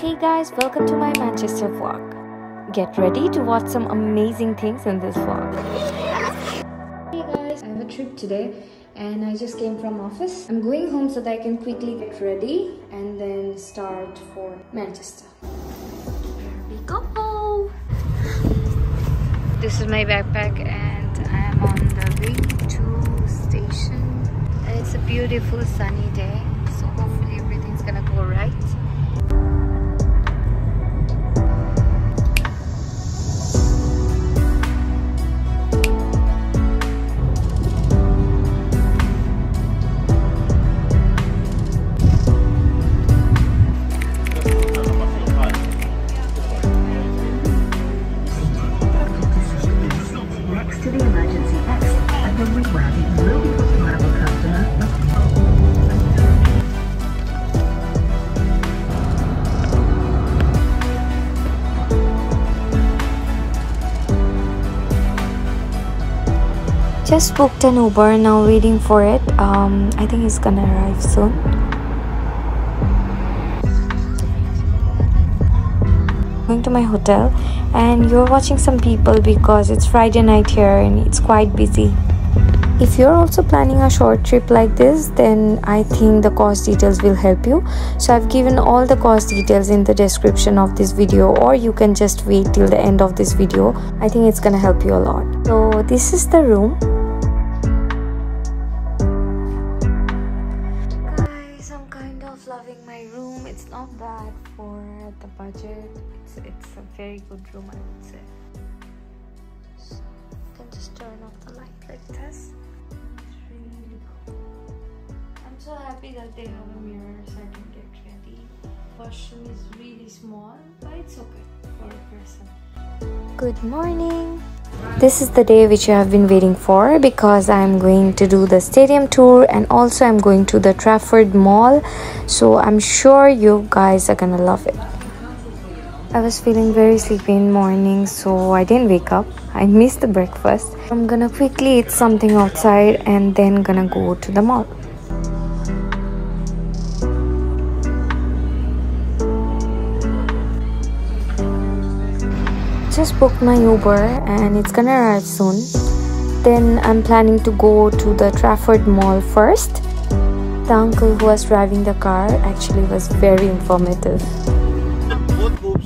Hey guys, welcome to my Manchester vlog. Get ready to watch some amazing things in this vlog. Hey guys, I have a trip today and I just came from office. I'm going home so that I can quickly get ready and then start for Manchester. Here we go! This is my backpack and I am on the way to station. And it's a beautiful sunny day, so hopefully everything's gonna go right. Just booked an Uber, now waiting for it. I think it's gonna arrive soon. Going to my hotel and you're watching some people because it's Friday night here and it's quite busy. If you're also planning a short trip like this, then I think the cost details will help you. So I've given all the cost details in the description of this video, or you can just wait till the end of this video. I think it's gonna help you a lot. So this is the room. Loving my room. It's not bad for the budget. It's a very good room, I would say. So you can just turn off the light like this. It's really cool. I'm so happy that they have a mirror so I can get ready. Washroom is really small, but it's okay for a person. Good morning. This is the day which I have been waiting for because I'm going to do the stadium tour and also I'm going to the Trafford Mall, so I'm sure you guys are gonna love it. I was feeling very sleepy in the morning, so I didn't wake up. I missed the breakfast. I'm gonna quickly eat something outside and then gonna go to the mall. Just booked my Uber and it's gonna arrive soon. Then I'm planning to go to the Trafford Mall first. The uncle who was driving the car actually was very informative. बहुत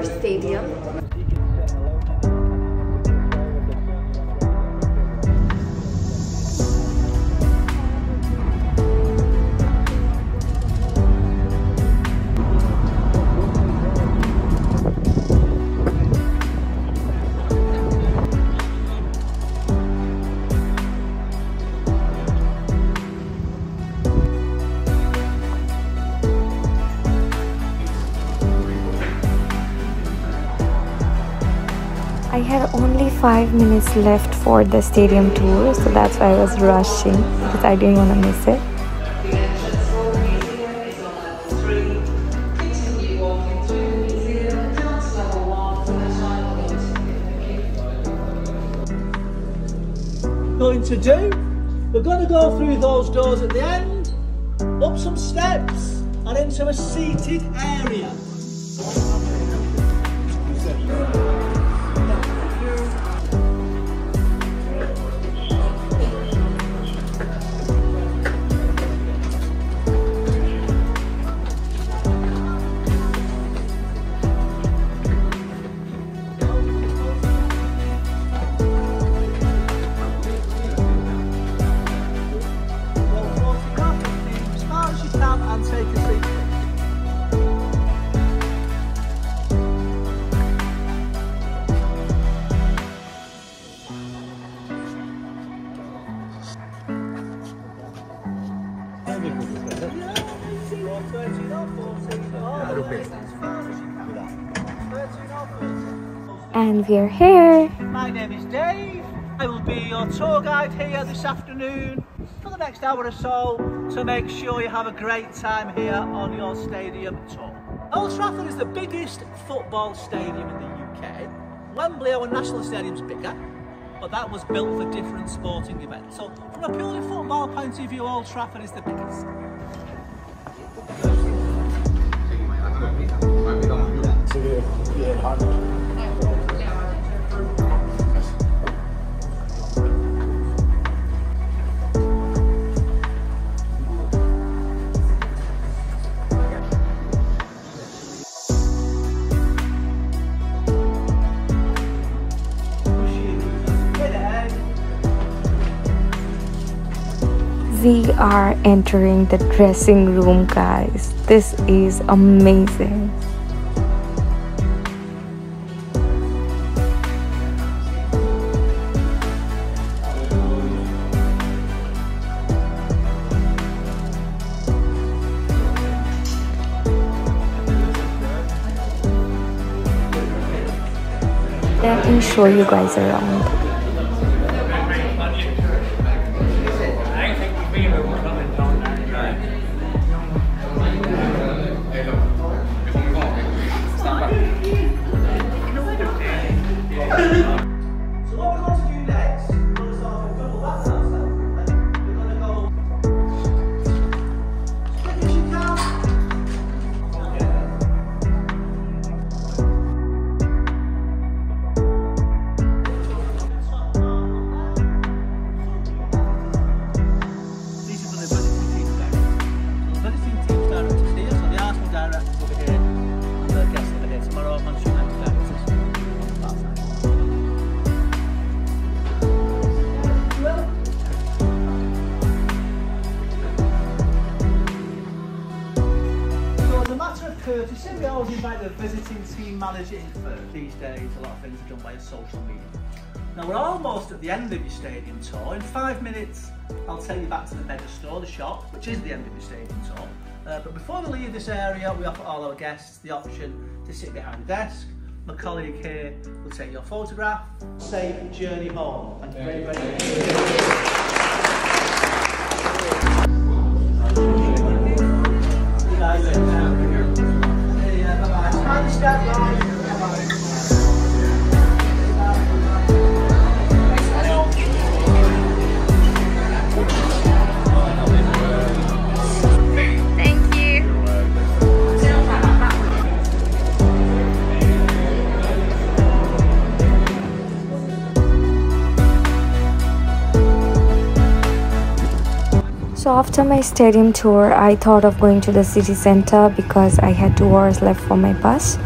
Trafford Stadium. I had only 5 minutes left for the stadium tour, so that's why I was rushing because I didn't want to miss it. Going to do, we're going to go through those doors at the end, up some steps and into a seated area. And we are here. My name is Dave. I will be your tour guide here this afternoon for the next hour or so to make sure you have a great time here on your stadium tour. Old Trafford is the biggest football stadium in the UK. Wembley, our national stadium, is bigger, but that was built for different sporting events. So from a purely football point of view, Old Trafford is the biggest. We are entering the dressing room, guys. This is amazing. Let me show you guys around. Courtesy, we always invite the visiting team manager in first. These days, a lot of things are done by social media. Now, we're almost at the end of your stadium tour. In 5 minutes, I'll take you back to the mega store, the shop, which is the end of your stadium tour. But before we leave this area, we offer all our guests the option to sit behind the desk. My colleague here will take your photograph. Safe journey home. Thank you very, very much. So after my stadium tour, I thought of going to the city center because I had 2 hours left for my bus.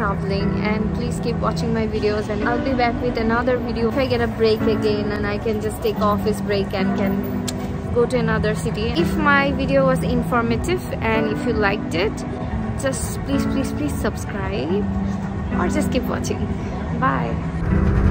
traveling, and please keep watching my videos, and I'll be back with another video if I get a break again and I can just take office break and can go to another city. If my video was informative and if you liked it, just please subscribe or just keep watching. Bye.